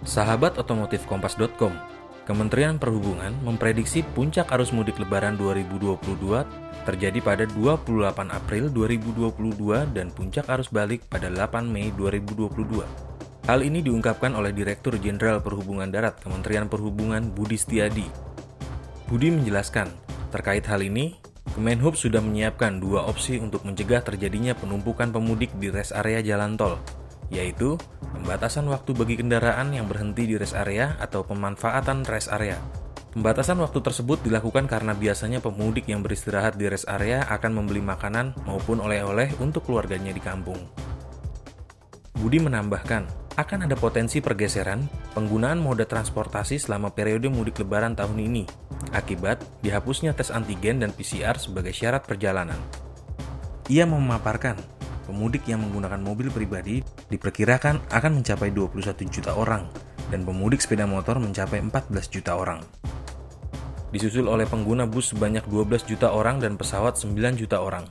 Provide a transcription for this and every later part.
Sahabat otomotifkompas.com, Kementerian Perhubungan memprediksi puncak arus mudik Lebaran 2022 terjadi pada 28 April 2022 dan puncak arus balik pada 8 Mei 2022. Hal ini diungkapkan oleh Direktur Jenderal Perhubungan Darat Kementerian Perhubungan Budi Setiyadi. Budi menjelaskan, terkait hal ini, Kemenhub sudah menyiapkan dua opsi untuk mencegah terjadinya penumpukan pemudik di res area jalan tol, yaitu pembatasan waktu bagi kendaraan yang berhenti di rest area atau pemanfaatan rest area. Pembatasan waktu tersebut dilakukan karena biasanya pemudik yang beristirahat di rest area akan membeli makanan maupun oleh-oleh untuk keluarganya di kampung. Budi menambahkan, akan ada potensi pergeseran penggunaan moda transportasi selama periode mudik Lebaran tahun ini, akibat dihapusnya tes antigen dan PCR sebagai syarat perjalanan. Ia memaparkan, pemudik yang menggunakan mobil pribadi diperkirakan akan mencapai 21 juta orang dan pemudik sepeda motor mencapai 14 juta orang. Disusul oleh pengguna bus sebanyak 12 juta orang dan pesawat 9 juta orang.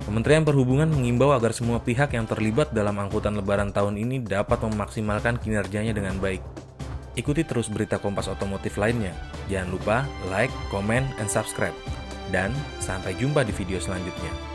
Kementerian Perhubungan mengimbau agar semua pihak yang terlibat dalam angkutan Lebaran tahun ini dapat memaksimalkan kinerjanya dengan baik. Ikuti terus berita Kompas Otomotif lainnya. Jangan lupa like, comment, and subscribe. Dan sampai jumpa di video selanjutnya.